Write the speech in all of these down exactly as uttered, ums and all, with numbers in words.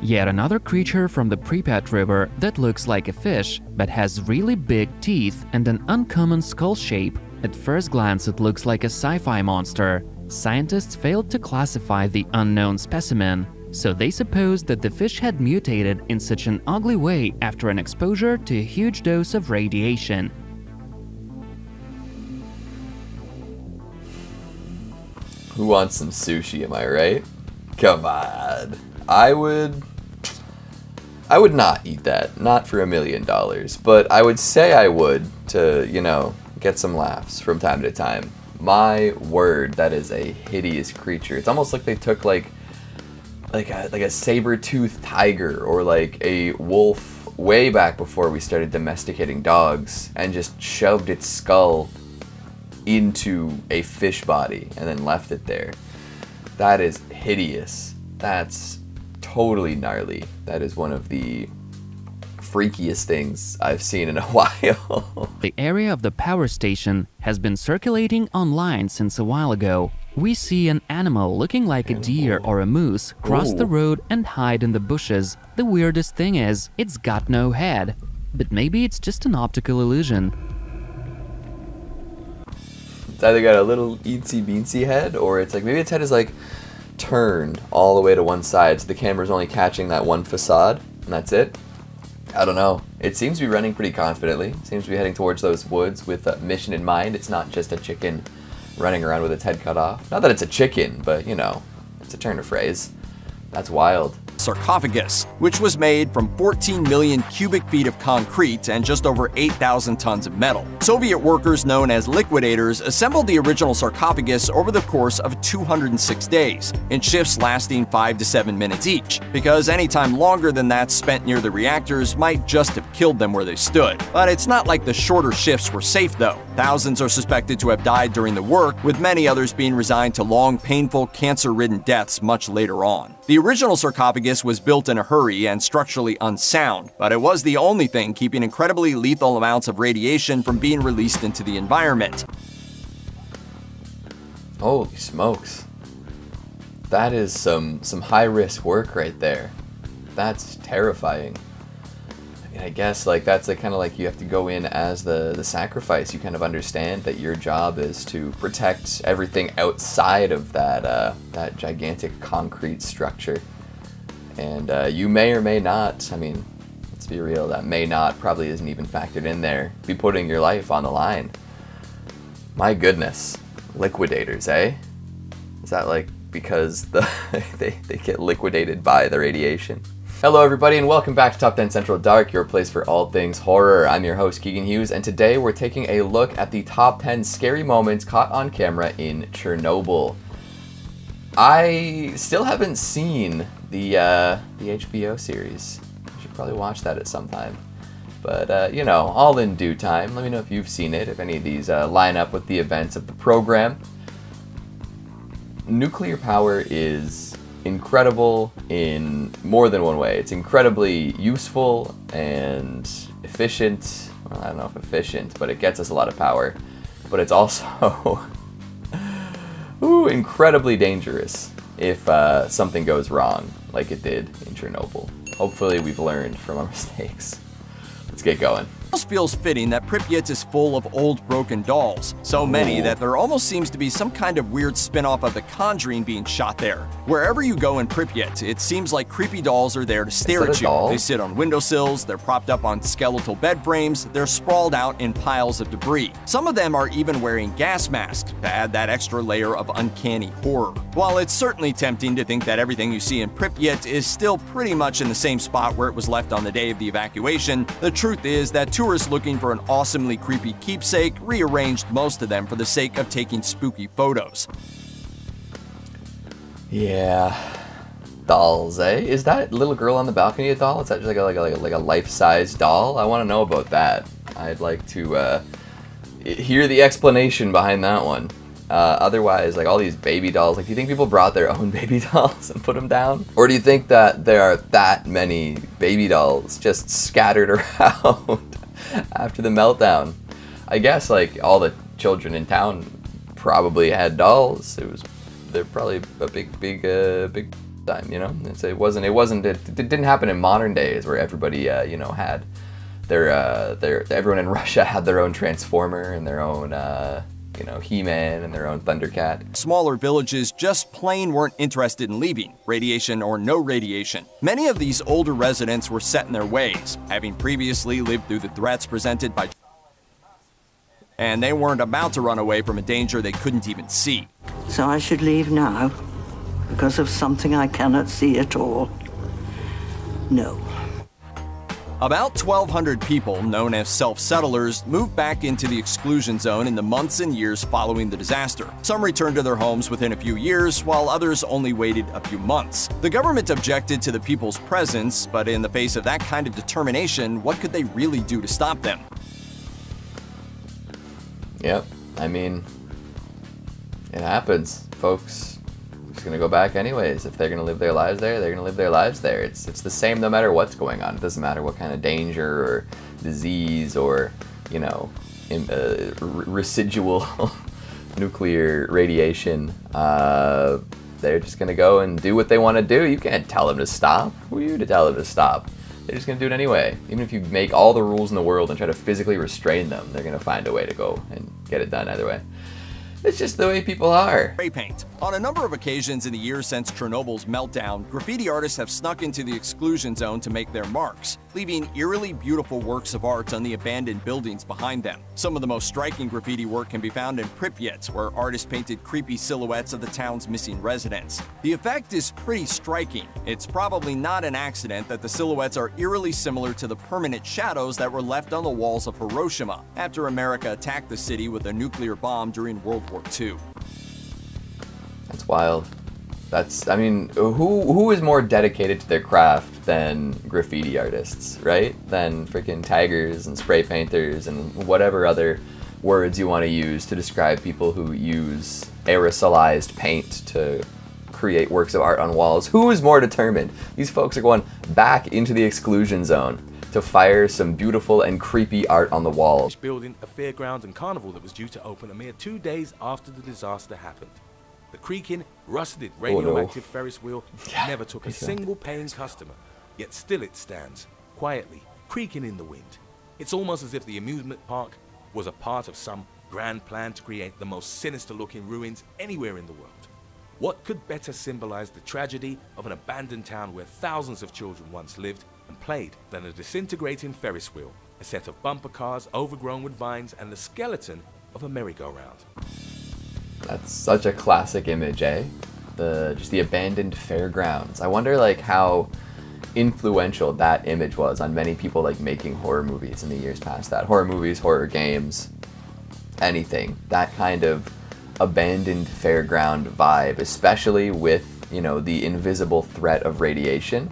Yet another creature from the Pripet River that looks like a fish, but has really big teeth and an uncommon skull shape. At first glance it looks like a sci-fi monster. Scientists failed to classify the unknown specimen, so they supposed that the fish had mutated in such an ugly way after an exposure to a huge dose of radiation. Who wants some sushi, am I right? Come on. I would... I would not eat that, not for a million dollars, but I would say I would to, you know, get some laughs from time to time. My word, that is a hideous creature. It's almost like they took like like a, like a saber-toothed tiger or like a wolf way back before we started domesticating dogs and just shoved its skull into a fish body and then left it there. That is hideous. That's totally gnarly. That is one of the freakiest things I've seen in a while. The area of the power station has been circulating online since a while ago. We see an animal looking like animal. a deer or a moose cross Ooh. the road and hide in the bushes. The weirdest thing is, it's got no head. But maybe it's just an optical illusion. It's either got a little eensy beensy head, or it's like, maybe its head is like turned all the way to one side, so the camera's only catching that one facade, and that's it. I don't know. It seems to be running pretty confidently. It seems to be heading towards those woods with a mission in mind. It's not just a chicken running around with its head cut off. Not that it's a chicken, but you know, it's a turn of phrase. That's wild. Sarcophagus, which was made from fourteen million cubic feet of concrete and just over eight thousand tons of metal. Soviet workers known as liquidators assembled the original sarcophagus over the course of two hundred six days, in shifts lasting five to seven minutes each, because any time longer than that spent near the reactors might just have killed them where they stood. But it's not like the shorter shifts were safe though. Thousands are suspected to have died during the work, with many others being resigned to long, painful, cancer-ridden deaths much later on. The original sarcophagus was built in a hurry and structurally unsound, but it was the only thing keeping incredibly lethal amounts of radiation from being released into the environment. Holy smokes. That is some, some high-risk work right there. That's terrifying. I mean, I guess like that's like, kind of like you have to go in as the, the sacrifice. You kind of understand that your job is to protect everything outside of that, uh, that gigantic concrete structure. And uh, you may or may not, I mean, let's be real, that may not probably isn't even factored in there, be putting your life on the line. My goodness, liquidators, eh? Is that like because the they, they get liquidated by the radiation? Hello everybody and welcome back to Top ten Central Dark, your place for all things horror. I'm your host Keegan Hughes and today we're taking a look at the top ten scary moments caught on camera in Chernobyl. I still haven't seen the uh, the H B O series. You should probably watch that at some time. But uh, you know, all in due time. Let me know if you've seen it, if any of these uh, line up with the events of the program. Nuclear power is incredible in more than one way. It's incredibly useful and efficient. Well, I don't know if efficient, but it gets us a lot of power. But it's also ooh, incredibly dangerous if uh, something goes wrong, like it did in Chernobyl. Hopefully we've learned from our mistakes. Let's get going. It almost feels fitting that Pripyat is full of old broken dolls, so many that there almost seems to be some kind of weird spin-off of The Conjuring being shot there. Wherever you go in Pripyat, it seems like creepy dolls are there to stare at you. Doll? They sit on windowsills, they're propped up on skeletal bed frames, they're sprawled out in piles of debris. Some of them are even wearing gas masks to add that extra layer of uncanny horror. While it's certainly tempting to think that everything you see in Pripyat is still pretty much in the same spot where it was left on the day of the evacuation, the truth is that tourists looking for an awesomely creepy keepsake rearranged most of them for the sake of taking spooky photos. Yeah, dolls, eh? Is that little girl on the balcony a doll? Is that just like a, like a, like a life-size doll? I want to know about that. I'd like to uh, hear the explanation behind that one. Uh, otherwise, like all these baby dolls, like do you think people brought their own baby dolls and put them down? Or do you think that there are that many baby dolls just scattered around? After the meltdown, I guess like all the children in town probably had dolls. It was, they're probably a big, big, uh, big time, you know. It's, it wasn't. It wasn't. It, it didn't happen in modern days where everybody, uh, you know, had their uh, their everyone in Russia had their own Transformer and their own, uh, you know, He-Man and their own Thundercat. Smaller villages just plain weren't interested in leaving, radiation or no radiation. Many of these older residents were set in their ways, having previously lived through the threats presented by, and they weren't about to run away from a danger they couldn't even see. So I should leave now, because of something I cannot see at all. No. About twelve hundred people, known as self-settlers, moved back into the exclusion zone in the months and years following the disaster. Some returned to their homes within a few years, while others only waited a few months. The government objected to the people's presence, but in the face of that kind of determination, what could they really do to stop them? Yep, I mean, it happens, folks. Just gonna go back anyways. If they're gonna live their lives there, they're gonna live their lives there. It's it's the same no matter what's going on. It doesn't matter what kind of danger or disease or, you know, in, uh, residual nuclear radiation. Uh, they're just gonna go and do what they want to do. You can't tell them to stop. Who are you to tell them to stop? They're just gonna do it anyway. Even if you make all the rules in the world and try to physically restrain them, they're gonna find a way to go and get it done either way. It's just the way people are. Spray paint. On a number of occasions in the years since Chernobyl's meltdown, graffiti artists have snuck into the exclusion zone to make their marks, leaving eerily beautiful works of art on the abandoned buildings behind them. Some of the most striking graffiti work can be found in Pripyat, where artists painted creepy silhouettes of the town's missing residents. The effect is pretty striking. It's probably not an accident that the silhouettes are eerily similar to the permanent shadows that were left on the walls of Hiroshima after America attacked the city with a nuclear bomb during World War Two. That's wild. That's, I mean, who who is more dedicated to their craft than graffiti artists, right? Than freaking tigers and spray painters and whatever other words you want to use to describe people who use aerosolized paint to create works of art on walls. Who is more determined? These folks are going back into the exclusion zone to fire some beautiful and creepy art on the walls. Building a fairgrounds and carnival that was due to open a mere two days after the disaster happened. The creaking, rusted, radioactive oh, no. ferris wheel yeah, never took a single paying customer, yet still it stands, quietly, creaking in the wind. It's almost as if the amusement park was a part of some grand plan to create the most sinister-looking ruins anywhere in the world. What could better symbolize the tragedy of an abandoned town where thousands of children once lived and played than a disintegrating ferris wheel, a set of bumper cars overgrown with vines, and the skeleton of a merry-go-round? That's such a classic image, eh? The, just the abandoned fairgrounds. I wonder like how influential that image was on many people like making horror movies in the years past that. Horror movies, horror games, anything. That kind of abandoned fairground vibe, especially with, you know, the invisible threat of radiation.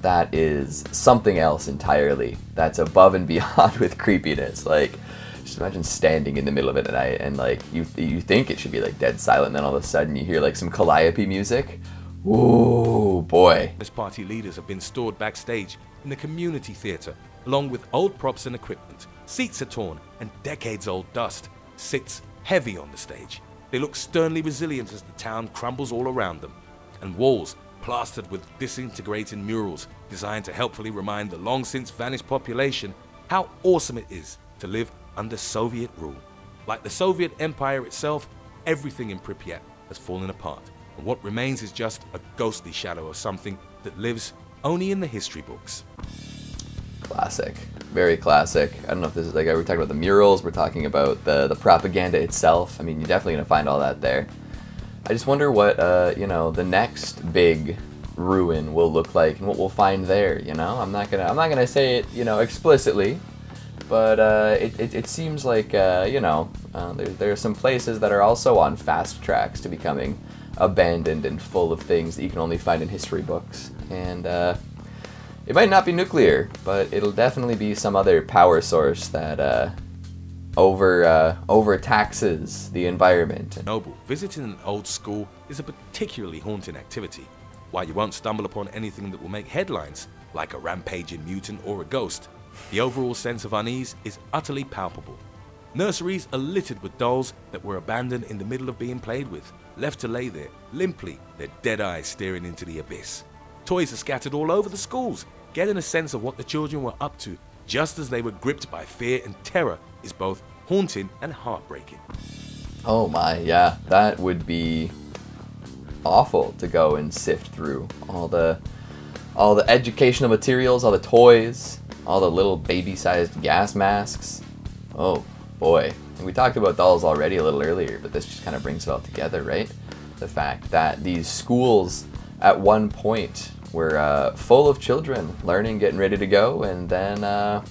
That is something else entirely. That's above and beyond with creepiness. Like, just imagine standing in the middle of it at night and like you you think it should be like dead silent, and then all of a sudden you hear like some calliope music. Ooh, boy. As party leaders have been stored backstage in the community theater, along with old props and equipment. Seats are torn and decades-old dust sits heavy on the stage. They look sternly resilient as the town crumbles all around them, and walls plastered with disintegrating murals designed to helpfully remind the long-since-vanished population how awesome it is to live under Soviet rule. Like the Soviet Empire itself, everything in Pripyat has fallen apart, and what remains is just a ghostly shadow of something that lives only in the history books. Classic. Very classic. I don't know if this is like, we're talking about the murals, we're talking about the, the propaganda itself. I mean, you're definitely going to find all that there. I just wonder what, uh, you know, the next big ruin will look like and what we'll find there, you know? I'm not gonna, I'm not gonna say it, you know, explicitly, but uh, it, it, it seems like, uh, you know, uh, there, there are some places that are also on fast tracks to becoming abandoned and full of things that you can only find in history books. And uh, it might not be nuclear, but it'll definitely be some other power source that uh, over uh, overtaxes the environment. Noble, visiting an old school is a particularly haunting activity. While you won't stumble upon anything that will make headlines, like a rampaging mutant or a ghost, the overall sense of unease is utterly palpable. Nurseries are littered with dolls that were abandoned in the middle of being played with, left to lay there, limply, their dead eyes staring into the abyss. Toys are scattered all over the schools. Getting a sense of what the children were up to, just as they were gripped by fear and terror, is both haunting and heartbreaking. Oh my, yeah, that would be awful to go and sift through all the all the educational materials, all the toys, all the little baby-sized gas masks. Oh boy. And we talked about dolls already a little earlier, but this just kind of brings it all together, right? The fact that these schools at one point were uh, full of children learning, getting ready to go, and then uh,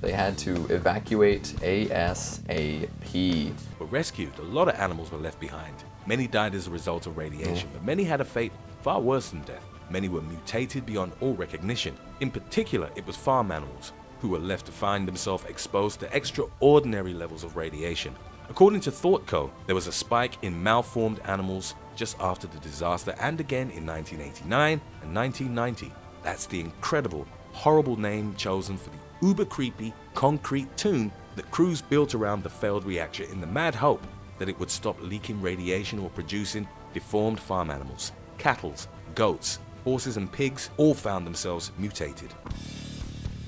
they had to evacuate ASAP. Were rescued, a lot of animals were left behind. Many died as a result of radiation, mm. but many had a fate far worse than death. Many were mutated beyond all recognition. In particular, it was farm animals who were left to find themselves exposed to extraordinary levels of radiation. According to ThoughtCo, there was a spike in malformed animals just after the disaster, and again in nineteen eighty-nine and nineteen ninety. That's the incredible, horrible name chosen for the uber-creepy concrete tomb that crews built around the failed reactor in the mad hope that it would stop leaking radiation or producing deformed farm animals. Cattle, goats, horses and pigs all found themselves mutated.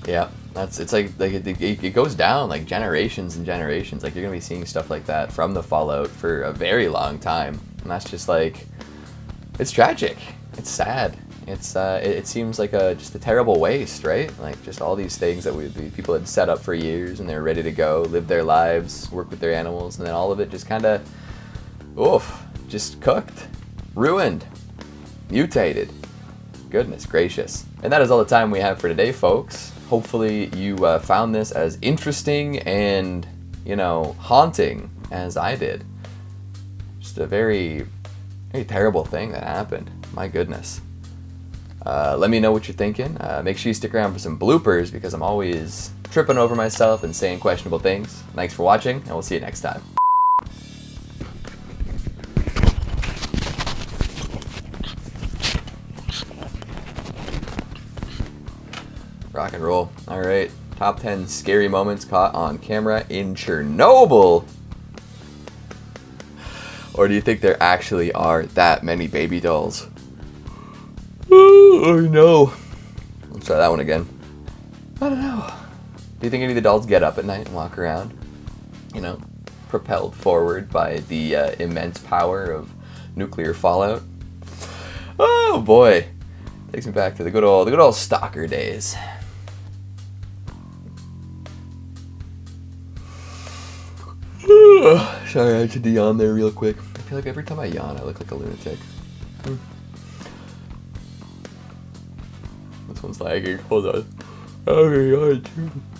Yeah, that's it's like, like it, it goes down like generations and generations. Like, you're gonna be seeing stuff like that from the fallout for a very long time. And that's just like, it's tragic, it's sad, it's uh, it, it seems like a just a terrible waste, right? Like, just all these things that we people had set up for years, and they're ready to go, live their lives, work with their animals, and then all of it just kind of, oof, just cooked, ruined, mutated. Goodness gracious. And that is all the time we have for today, folks. Hopefully you uh, found this as interesting and, you know, haunting as I did. A very, very terrible thing that happened. My goodness. Uh, let me know what you're thinking. Uh, make sure you stick around for some bloopers, because I'm always tripping over myself and saying questionable things. Thanks for watching, and we'll see you next time. Rock and roll. All right. Top ten scary moments caught on camera in Chernobyl. Or do you think there actually are that many baby dolls? Oh no. Let's try that one again. I don't know. Do you think any of the dolls get up at night and walk around? You know, propelled forward by the uh, immense power of nuclear fallout? Oh boy. Takes me back to the good old, the good old Stalker days. Sorry, I had to yawn there real quick. I feel like every time I yawn, I look like a lunatic. Hmm. This one's lagging. Hold on. Oh my god.